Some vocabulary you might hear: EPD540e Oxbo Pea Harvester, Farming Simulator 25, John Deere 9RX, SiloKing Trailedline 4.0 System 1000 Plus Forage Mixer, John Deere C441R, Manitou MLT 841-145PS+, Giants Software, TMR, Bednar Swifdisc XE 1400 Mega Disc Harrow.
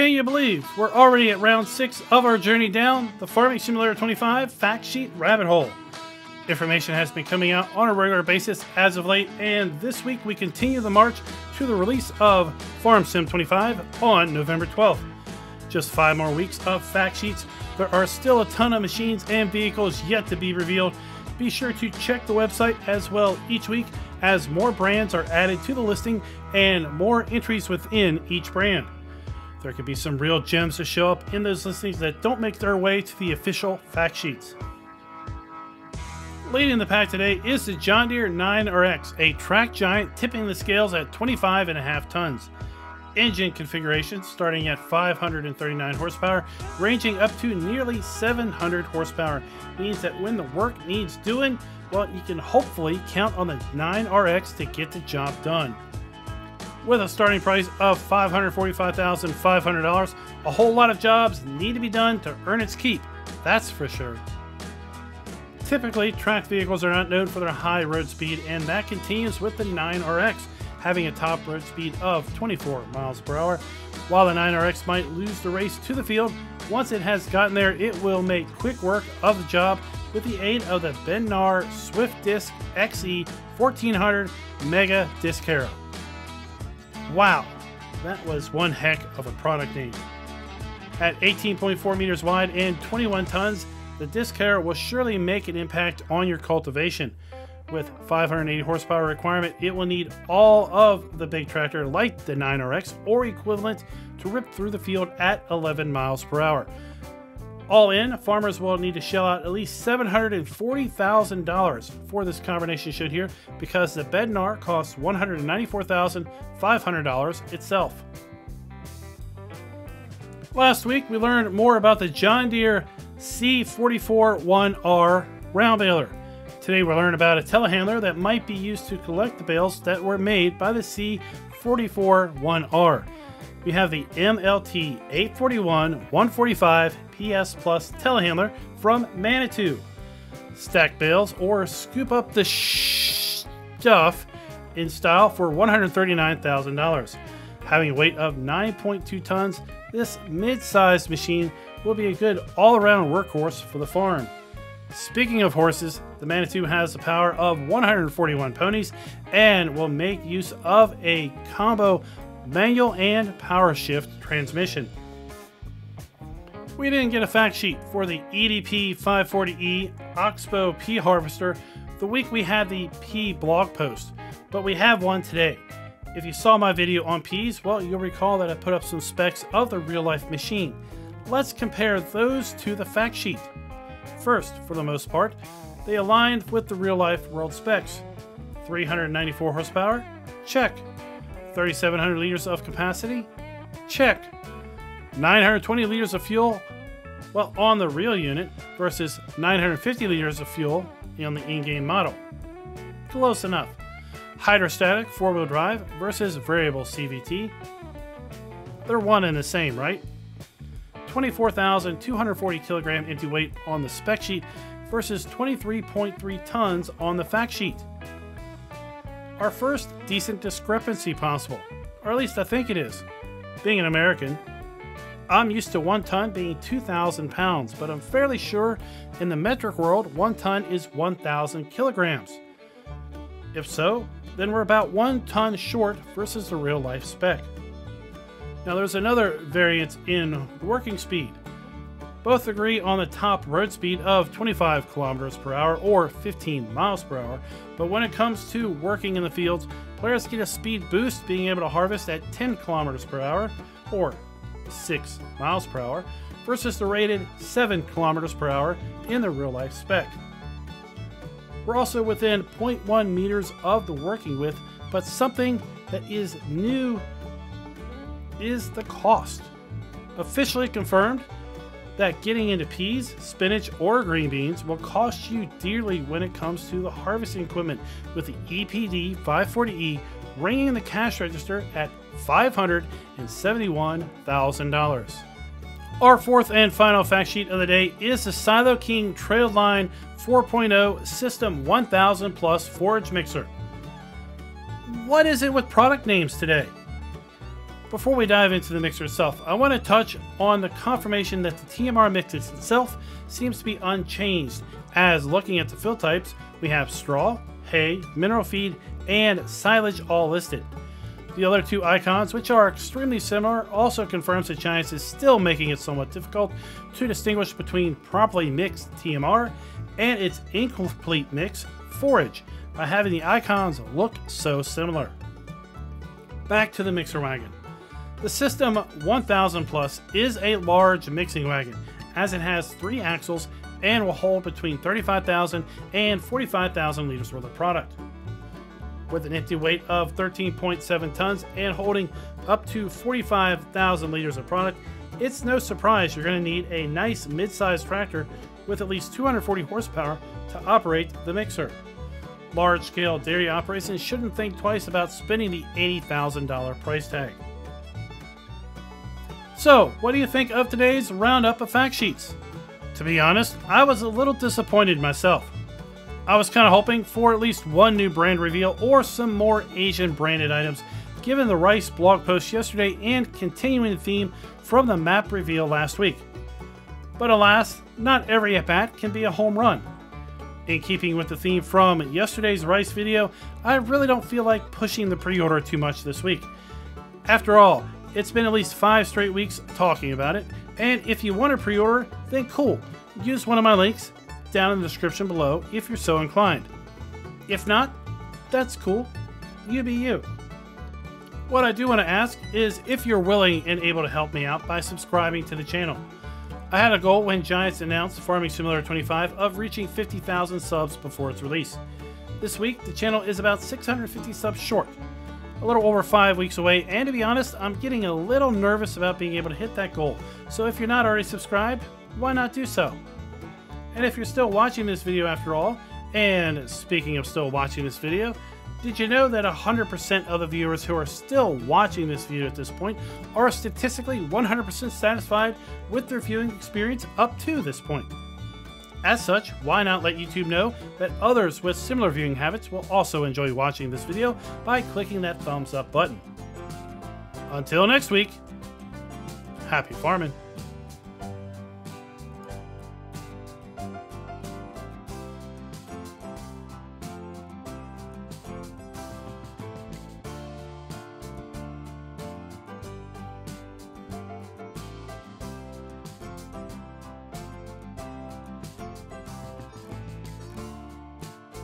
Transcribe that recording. Can you believe we're already at round 6 of our journey down the Farming Simulator 25 fact sheet rabbit hole. Information has been coming out on a regular basis as of late, and this week we continue the march to the release of Farm Sim 25 on November 12th. Just 5 more weeks of fact sheets. There are still a ton of machines and vehicles yet to be revealed. Be sure to check the website as well each week as more brands are added to the listing and more entries within each brand. There could be some real gems to show up in those listings that don't make their way to the official fact sheets. Leading the pack today is the John Deere 9RX, a track giant tipping the scales at 25.5 tons. Engine configuration starting at 539 horsepower, ranging up to nearly 700 horsepower, means that when the work needs doing, well, you can hopefully count on the 9RX to get the job done. With a starting price of $545,500, a whole lot of jobs need to be done to earn its keep, that's for sure. Typically, tracked vehicles are not known for their high road speed, and that continues with the 9RX, having a top road speed of 24 miles per hour. While the 9RX might lose the race to the field, once it has gotten there, it will make quick work of the job with the aid of the Bednar Swifdisc XE 1400 Mega Disc Harrow. Wow, that was one heck of a product name. At 18.4 meters wide and 21 tons, the disc harrow will surely make an impact on your cultivation. With 580 horsepower requirement, it will need all of the big tractor like the 9RX or equivalent to rip through the field at 11 miles per hour. All in, farmers will need to shell out at least $740,000 for this combination should here, because the Bednar costs $194,500 itself. Last week, we learned more about the John Deere C441R round baler. Today we'll learn about a telehandler that might be used to collect the bales that were made by the C441R. We have the MLT 841-145PS+ telehandler from Manitou. Stack bales or scoop up the stuff in style for $139,000. Having a weight of 9.2 tons, this mid-sized machine will be a good all-around workhorse for the farm. Speaking of horses, the Manitou has the power of 141 ponies and will make use of a combo manual and power shift transmission. We didn't get a fact sheet for the EPD540e Oxbo Pea Harvester the week we had the pea blog post, but we have one today. If you saw my video on peas, well, you'll recall that I put up some specs of the real-life machine. Let's compare those to the fact sheet. First, for the most part, they aligned with the real-life world specs. 394 horsepower? Check. 3,700 liters of capacity? Check. 920 liters of fuel? Well, on the real unit versus 950 liters of fuel on the in-game model. Close enough. Hydrostatic four-wheel drive versus variable CVT. They're one and the same, right? 24,240 kilogram empty weight on the spec sheet versus 23.3 tons on the fact sheet. Our first decent discrepancy possible, or at least I think it is. Being an American, I'm used to 1 ton being 2,000 pounds, but I'm fairly sure in the metric world, 1 ton is 1,000 kilograms. If so, then we're about 1 ton short versus the real life spec. Now there's another variance in working speed. Both agree on the top road speed of 25 kilometers per hour or 15 miles per hour, but when it comes to working in the fields, players get a speed boost being able to harvest at 10 kilometers per hour or 6 miles per hour versus the rated 7 kilometers per hour in the real life spec. We're also within 0.1 meters of the working width, but something that is new is the cost. Officially confirmed that getting into peas, spinach, or green beans will cost you dearly when it comes to the harvesting equipment, with the EPD540e ringing the cash register at $571,000. Our fourth and final fact sheet of the day is the SiloKing Trailedline 4.0 System 1000 Plus Forage Mixer. What is it with product names today? Before we dive into the mixer itself, I want to touch on the confirmation that the TMR mix itself seems to be unchanged, as looking at the fill types, we have straw, hay, mineral feed, and silage all listed. The other two icons, which are extremely similar, also confirms that Giants is still making it somewhat difficult to distinguish between properly mixed TMR and its incomplete mix forage by having the icons look so similar. Back to the mixer wagon. The System 1000 Plus is a large mixing wagon, as it has 3 axles and will hold between 35,000 and 45,000 liters worth of product. With an empty weight of 13.7 tons and holding up to 45,000 liters of product, it's no surprise you're going to need a nice mid-sized tractor with at least 240 horsepower to operate the mixer. Large-scale dairy operations shouldn't think twice about spending the $80,000 price tag. So, what do you think of today's roundup of fact sheets? To be honest, I was a little disappointed myself. I was kind of hoping for at least one new brand reveal or some more Asian branded items, given the Rice blog post yesterday and continuing the theme from the map reveal last week. But alas, not every at-bat can be a home run. In keeping with the theme from yesterday's Rice video, I really don't feel like pushing the pre-order too much this week. After all, it's been at least 5 straight weeks talking about it, and if you want to pre-order, then cool, use one of my links down in the description below if you're so inclined. If not, that's cool, you be you. What I do want to ask is if you're willing and able to help me out by subscribing to the channel. I had a goal when Giants announced Farming Simulator 25 of reaching 50,000 subs before its release. This week, the channel is about 650 subs short. A little over 5 weeks away, and to be honest, I'm getting a little nervous about being able to hit that goal, so if you're not already subscribed, why not do so? And if you're still watching this video after all, and speaking of still watching this video, did you know that 100% of the viewers who are still watching this video at this point are statistically 100% satisfied with their viewing experience up to this point? As such, why not let YouTube know that others with similar viewing habits will also enjoy watching this video by clicking that thumbs up button. Until next week, happy farming!